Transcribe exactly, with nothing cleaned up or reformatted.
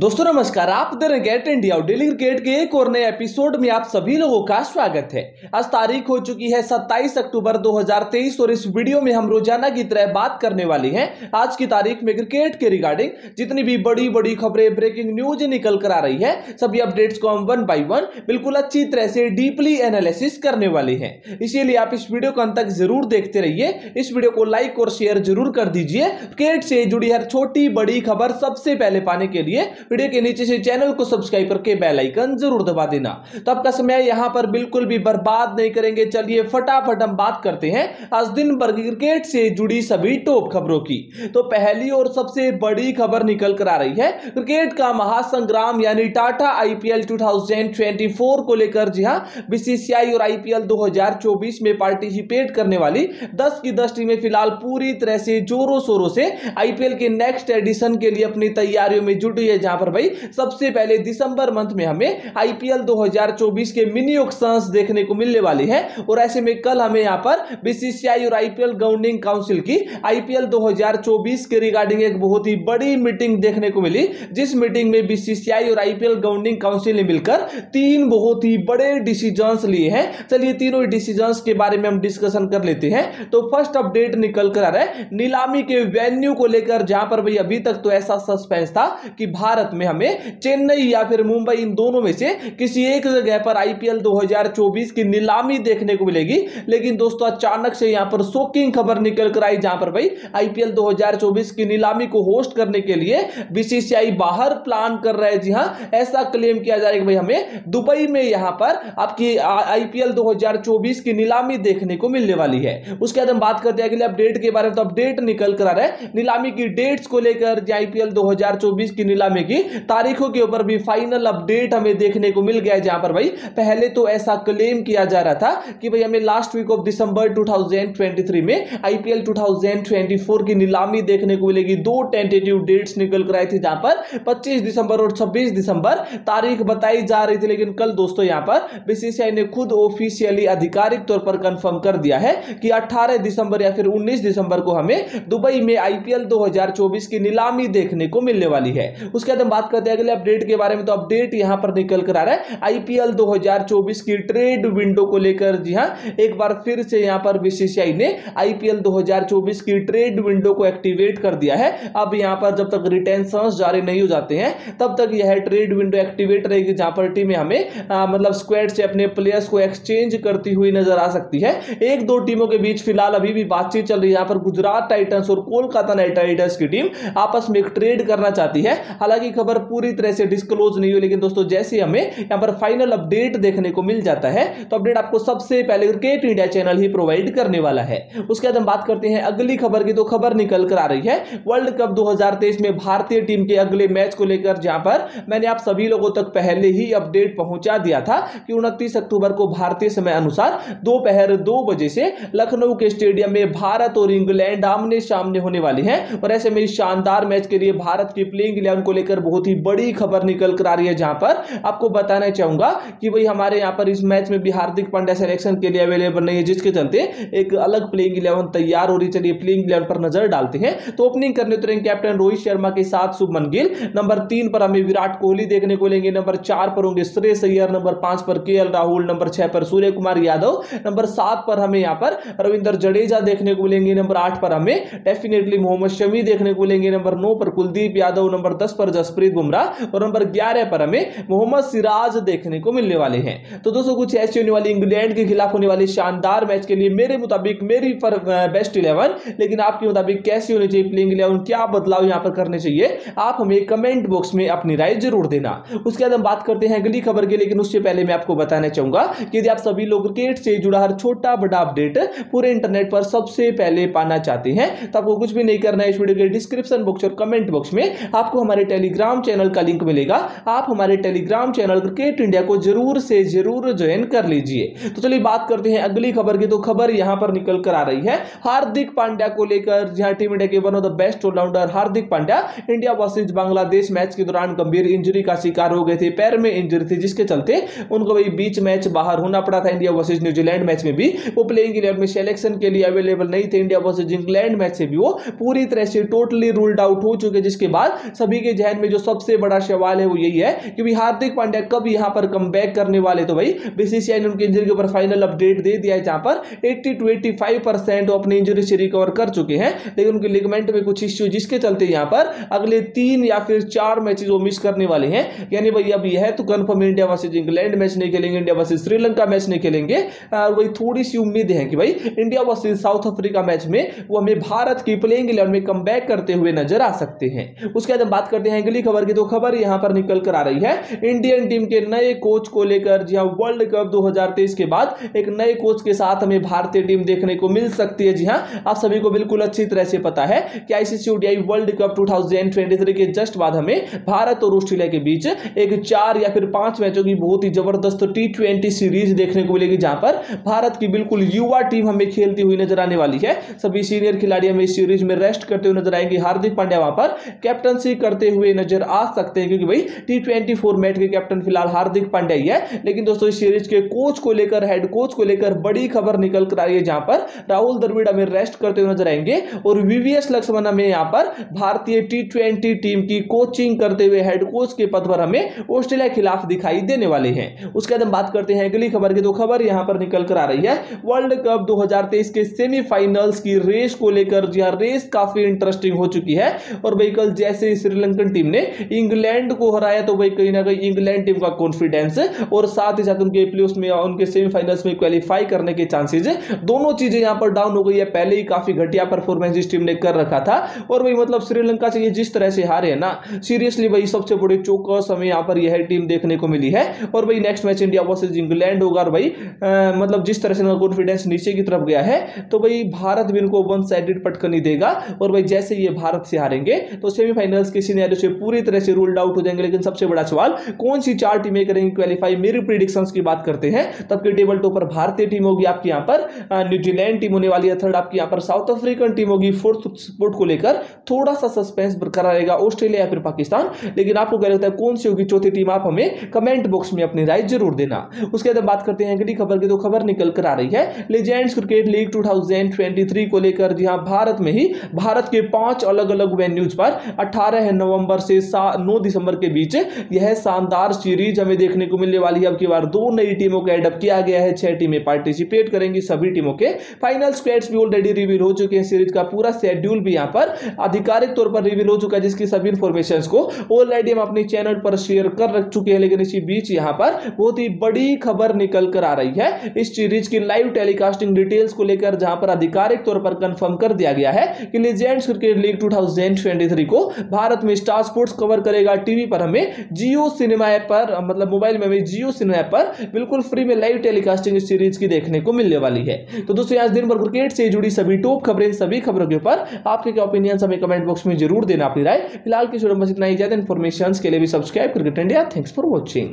दोस्तों नमस्कार, आप देख रहे हैं क्रिकेट इंडिया और डेली क्रिकेट के एक और नए एपिसोड में आप सभी लोगों का स्वागत है। आज तारीख हो चुकी है सत्ताईस अक्टूबर दो हज़ार तेईस और इस वीडियो में हम रोजाना की तरह बात करने वाले हैं आज की तारीख में क्रिकेट के रिगार्डिंग जितनी भी बड़ी बड़ी खबरें, ब्रेकिंग न्यूज निकल कर आ रही है, सभी अपडेट्स को हम वन बाई वन बिल्कुल अच्छी तरह से डीपली एनालिसिस करने वाले हैं। इसीलिए आप इस वीडियो को अंत तक जरूर देखते रहिए, इस वीडियो को लाइक और शेयर जरूर कर दीजिए। क्रिकेट से जुड़ी हर छोटी बड़ी खबर सबसे पहले पाने के लिए वीडियो के नीचे से चैनल को सब्सक्राइब करके बेल आइकन जरूर दबा देना। तो आपका समय यहाँ पर बिल्कुल भी बर्बाद नहीं करेंगे, चलिए फटाफट हम बात करते हैं आज दिन भर क्रिकेट से जुड़ी सभी टॉप खबरों की। तो पहली और सबसे बड़ी खबर निकल कर आ रही है क्रिकेट का महासंग्राम यानी टाटा आईपीएल दो हज़ार चौबीस को लेकर। जी हाँ, बीसीसीआई और आईपीएल दो हज़ार चौबीस में पार्टिसिपेट करने वाली दस की दस टीमें फिलहाल पूरी तरह से जोरों शोरों से आईपीएल के नेक्स्ट एडिशन के लिए अपनी तैयारियों में जुटी है, जहां पर भाई सबसे पहले दिसंबर मंथ में हमें आईपीएल दो हज़ार चौबीस के मिनी ऑक्शंस देखने को मिलने वाले हैं। और ऐसे में कल हमें यहां पर बीसीसीआई और आईपीएल गवर्निंग काउंसिल की आईपीएल दो हज़ार चौबीस के रिगार्डिंग एक बहुत ही बड़ी मीटिंग देखने को मिली, जिस मीटिंग में बीसीसीआई और आईपीएल गवर्निंग काउंसिल ने मिलकर तीन बहुत ही बड़े डिसीजंस लिए हैं। चलिए तीनों डिसीजंस के बारे में हम डिस्कशन कर लेते हैं। तो फर्स्ट अपडेट निकल कर आ रहा है नीलामी के वेन्यू को लेकर, जहां पर भाई अभी तक तो ऐसा सस्पेंस था कि भारत में हमें चेन्नई या फिर मुंबई इन दोनों में से किसी एक जगह पर आईपीएल दो हज़ार चौबीस की नीलामी देखने को मिलेगी, लेकिन दोस्तों अचानक से यहां पर शॉकिंग खबर निकल कर आई, जहां पर भाई आईपीएल दो हज़ार चौबीस की नीलामी को होस्ट करने के लिए बीसीसीआई बाहर प्लान कर रहा है। जी हां, ऐसा क्लेम किया जा रहा है कि भाई हमें दुबई में यहां पर आपकी आईपीएल दो हज़ार चौबीस की नीलामी देखने को मिलने वाली है। उसके बाद हम बात करते हैं अगले अपडेट के बारे में। तो अपडेट निकल कर आ रहा है नीलामी की डेट्स को लेकर, आईपीएल दो हज़ार चौबीस की नीलामी की तारीखों के ऊपर भी फाइनल अपडेट हमें देखने को मिल गया है, जहां पर भाई पहले तो ऐसा क्लेम किया जा रहा था कि भाई हमें लास्ट वीक ऑफ दिसंबर दो हज़ार तेईस में आईपीएल दो हज़ार चौबीस की नीलामी देखने को मिलेगी। दो टेंटेटिव डेट्स निकल कर आई थी, जहां पर पच्चीस दिसंबर और छब्बीस दिसंबर तारीख बताई जा रही थी, लेकिन कल दोस्तों यहां पर बीसीसीआई ने खुद ऑफिशियली आधिकारिक तौर पर कंफर्म कर दिया है कि अठारह दिसंबर या फिर उन्नीस दिसंबर को हमें दुबई में आईपीएल दो हज़ार चौबीस की नीलामी देखने को मिलने वाली है। उसके बाद हम बात करते हैं अगले अपडेट के बारे में। तो अपडेट यहां पर निकल कर आ रहा है आईपीएल दो हज़ार चौबीस की ट्रेड विंडो को लेकर। जी हां, एक बार फिर से यहां पर बीसीसीआई ने आईपीएल दो हज़ार चौबीस की ट्रेड विंडो को एक्टिवेट कर दिया है। अब यहां पर जब तक रिटेंशंस जारी नहीं हो जाते हैं तब तक यह ट्रेड विंडो एक्टिवेट रहेगी, जहां पर टीमें हमें आ, मतलब स्क्वाड से अपने प्लेयर्स को एक्सचेंज करती हुई नजर आ सकती है। एक दो टीमों के बीच फिलहाल अभी भी बातचीत चल रही है, यहां पर गुजरात टाइटंस और कोलकाता नाइट राइडर्स की टीम आपस में एक ट्रेड करना चाहती है। हालांकि खबर पूरी तरह से डिस्क्लोज नहीं हुई, लेकिन दोस्तों जैसे हमें यहां पर फाइनल अपडेट देखने को मिल जाता है तो अपडेट आपको सबसे पहले क्रिकेट इंडिया चैनल ही प्रोवाइड करने वाला है। उसके बाद हम बात करते हैं अगली खबर की। तो खबर निकल कर आ रही है वर्ल्ड कप दो हज़ार तेईस में भारतीय टीम के अगले मैच को लेकर, जहां पर मैंने आप सभी लोगों तक पहले ही अपडेट पहुंचा दिया था कि उनतीस अक्टूबर को भारतीय समय अनुसार दोपहर दो बजे से लखनऊ के स्टेडियम में भारत और इंग्लैंड आमने सामने होने वाली है। और ऐसे में शानदार मैच के लिए भारत की प्लेइंग इलेवन को लेकर बहुत ही बड़ी खबर निकल कर आ रही है, जहां पर आपको बताना चाहूंगा कि भाई हमारे यहां पर इस मैच में भी हार्दिक पांड्या सिलेक्शन के लिए अवेलेबल नहीं है, जिसके चलते एक अलग प्लेइंग इलेवन तैयार हो रही। चलिए प्लेइंग इलेवन पर नजर डालते हैं। तो ओपनिंग करने उतरेंगे कैप्टन रोहित शर्मा के साथ शुभमन गिल, नंबर तीन पर हमें विराट कोहली देखने को मिलेंगे, नंबर चार पर होंगे श्रेयस अय्यर, नंबर पांच पर के एल राहुल, नंबर छह पर सूर्य कुमार यादव, नंबर सात पर हमें यहां पर रविंद्र जडेजा देखने को मिलेंगे, नंबर आठ पर हमें डेफिनेटली मोहम्मद शमी देखने को मिलेंगे, नंबर नौ पर कुलदीप यादव, नंबर दस पर जसप्रीत बुमराह और नंबर ग्यारह पर हमें मोहम्मद सिराज देखने को मिलने वाले हैं। तो दोस्तों कुछ ऐसी होने वाली इंग्लैंड के खिलाफ होने वाले शानदार मैच के लिए मेरे मुताबिक मेरी पर बेस्ट इलेवन, लेकिन आपके मुताबिक कैसी होनी चाहिए प्लेइंग इलेवन, क्या बदलाव यहां पर करने चाहिए, आप हमें कमेंट बॉक्स में अपनी राय जरूर देना। उसके बाद हम बात करते हैं अगली खबर की, लेकिन उससे पहले मैं आपको बताना चाहूंगा कि यदि आप सभी लोग क्रिकेट से जुड़ा हर छोटा बड़ा अपडेट पूरे इंटरनेट पर सबसे पहले पाना चाहते हैं तो आपको कुछ भी नहीं करना है। इस वीडियो के डिस्क्रिप्शन बॉक्स और कमेंट बॉक्स में आपको हमारे टेलीग्राम चैनल का लिंक मिलेगा, आप हमारे टेलीग्राम चैनल क्रिकेट इंडिया को जरूर से जरूर ज्वाइन कर लीजिए। तो चलिए बात करते हैं अगली खबर की। तो खबर यहां पर निकल कर आ रही है हार्दिक पांड्या को लेकर, जहां टीम इंडिया के one of the best allrounder Hardik Pandya India versus Bangladesh match के दौरान गंभीर इंजरी का शिकार हो गए थे, पैर में इंजरी थी, जिसके चलते उनको भाई बीच मैच बाहर होना पड़ा था। इंडिया वर्सेज न्यूजीलैंड मैच में भी वो प्लेइंग इलेवन में सिलेक्शन के लिए अवेलेबल नहीं थे, इंडिया वर्सेज इंग्लैंड मैच से भी वो पूरी तरह से टोटली रूल्ड आउट हो चुके, जिसके बाद सभी के जहन में में जो सबसे बड़ा सवाल है वो यही है कि हार्दिक पांड्या कब यहाँ पर कमबैक करने वाले। तो भाई बीसीसीआई ने उनकी इंजरी के ऊपर फाइनल अपडेट दे दिया है, जहां पर अस्सी टू पचासी परसेंट वो अपनी इंजरी से रिकवर कर चुके हैं, लेकिन उनके लिगमेंट में कुछ इश्यू जिसके चलते यहाँ पर अगले तीन या फिर चार मैचेस वो मिस करने वाले हैं। यानी भाई अब यह है तो confirm India versus England match नहीं खेलेंगे, इंडिया वर्सेज श्रीलंका मैच नहीं खेलेंगे, और वही थोड़ी सी उम्मीद है कि भाई India versus South Africa match में वो हमें भारत की प्लेइंग इलेवन में कमबैक करते हुए नजर आ सकते हैं। उसके बाद हम बात करते हैं अगली खबर की। तो खबर यहाँ पर निकल कर आ रही है इंडियन टीम के नए कोच को लेकर। जी हां, वर्ल्ड कप दो हज़ार तेईस के बाद एक नए कोच के साथ हमें भारतीय टीम देखने को मिल सकती है। जी हां, आप सभी को बिल्कुल अच्छी तरह से पता है कि आईसीसी ओडीआई वर्ल्ड कप दो हज़ार तेईस के जस्ट बाद हमें भारत और ऑस्ट्रेलिया के बीच एक चार या फिर पांच मैचों की बहुत ही जबरदस्त टी ट्वेंटी सीरीज देखने को मिलेगी, जहां पर भारत की बिल्कुल युवा टीम हमें खेलती हुई नजर आने वाली है। सभी सीनियर खिलाड़ी हमें इस सीरीज में रेस्ट करते हुए नजर आएंगे। हार्दिक पांड्या वहां पर कैप्टनसी करते हुए नजर आ सकते हैं, क्योंकि भाई टी ट्वेंटी फॉर्मेट के कैप्टन फिलहाल हार्दिक पांड्या ही है। लेकिन दोस्तों इस सीरीज के कोच को लेकर, हेड कोच को लेकर बड़ी खबर निकल कर आ रही है, जहां पर राहुल द्रविड़ हमें रेस्ट करते हुए नजर आएंगे और वीवीएस लक्ष्मण हमें यहां पर भारतीय टी ट्वेंटी टीम की कोचिंग करते हुए हेड कोच के पद पर हमें ऑस्ट्रेलिया के खिलाफ दिखाई देने वाले हैं। उसके बाद हम बात करते हैं अगली खबर की। तो खबर यहां पर निकल कर आ रही है वर्ल्ड कप दो हज़ार तेईस के सेमीफाइनल्स की रेस को लेकर। जी हां, रेस काफी इंटरेस्टिंग हो चुकी है और भाई कल जैसे श्रीलंकन टीम ने इंग्लैंड को हराया तो भाई कहीं ना कहीं इंग्लैंड टीम का कॉन्फिडेंस और साथ ही साथ उनके प्लेऑफ्स में, उनके सेमीफाइनल्स में क्वालिफाई करने के चांसेस, दोनों चीजें यहां पर डाउन हो गई है। पहले ही काफी घटिया परफॉर्मेंस इस टीम ने कर रखा था और भाई मतलब श्रीलंका से ये जिस तरह से हारे हैं ना, सीरियसली भाई सबसे बड़े चौकस हमें यहां पर यह टीम देखने को मिली है। और भाई next match India versus England होगा और भाई आ, मतलब जिस तरह से उनका कॉन्फिडेंस नीचे की तरफ गया है तो भाई भारत भी उनको वन साइडेड पटकनी देगा और भाई जैसे ये भारत से हारेंगे तो सेमीफाइनल्स के सिनेरियो से पूरी तरह से रूल्ड आउट हो जाएंगे। लेकिन सबसे बड़ा सवाल कौन सी चार टीमें करेंगी क्वालिफाई। मेरी प्रेडिक्शंस की बात करते हैं तबके टेबल टॉप पर भारतीय टीम होगी, आपकी यहां पर न्यूजीलैंड टीम होने वाली है, थर्ड आपकी यहां पर साउथ अफ्रीकन टीम होगी, फोर्थ स्पॉट को लेकर थोड़ा सा सस्पेंस बरकरार रहेगा ऑस्ट्रेलिया या फिर पाकिस्तान। लेकिन आपको क्या लगता है कौन सी होगी चौथी टीम? आप हमें कमेंट बॉक्स में अपनी राय जरूर देना। उसके बाद बात करते हैं अगली खबर की। तो खबर निकल कर आ रही है लीजेंड्स क्रिकेट लीग दो हज़ार तेईस को लेकर। जी हां, भारत में ही भारत के पांच अलग अलग वेन्यूज पर अठारह नवंबर से नौ दिसंबर के बीच यह शानदार सीरीज हमें देखने को मिलने वाली है। अब की बार दो नई टीमों को एडअप किया गया है, छह टीमें पार्टिसिपेट करेंगी। सभी टीमों के फाइनल स्क्वाड्स भी ऑलरेडी रिवील हो चुके हैं, सीरीज का पूरा शेड्यूल भी यहां पर आधिकारिक तौर पर रिवील हो चुका है, जिसकी सभी इंफॉर्मेशंस को ऑलरेडी हम अपने चैनल पर शेयर कर रख चुके हैं। लेकिन इसी बीच यहां पर बहुत ही बड़ी खबर निकल कर आ रही है इस सीरीज की लाइव टेलीकास्टिंग डिटेल्स को लेकर, जहां पर आधिकारिक तौर पर कंफर्म कर दिया गया है कि लीजेंड्स क्रिकेट लीग दो हज़ार तेईस को भारत में स्टार स्पोर्ट्स कवर करेगा। टीवी पर हमें जियो सिनेमा ऐप पर, मतलब मोबाइल में हमें जियो सिनेमा ऐप पर बिल्कुल फ्री में लाइव टेलीकास्टिंग इस सीरीज की देखने को मिलने वाली है। तो दोस्तों आज दिन भर क्रिकेट से जुड़ी सभी टॉप खबरें, सभी खबरों के ऊपर आपके क्या ओपिनियंस हमें कमेंट बॉक्स में जरूर देना अपनी राय। फिलहाल की इस वीडियो में बस इतना ही। ज्यादा इन्फॉर्मेशन के लिए भी subscribe cricket India. Thanks for watching.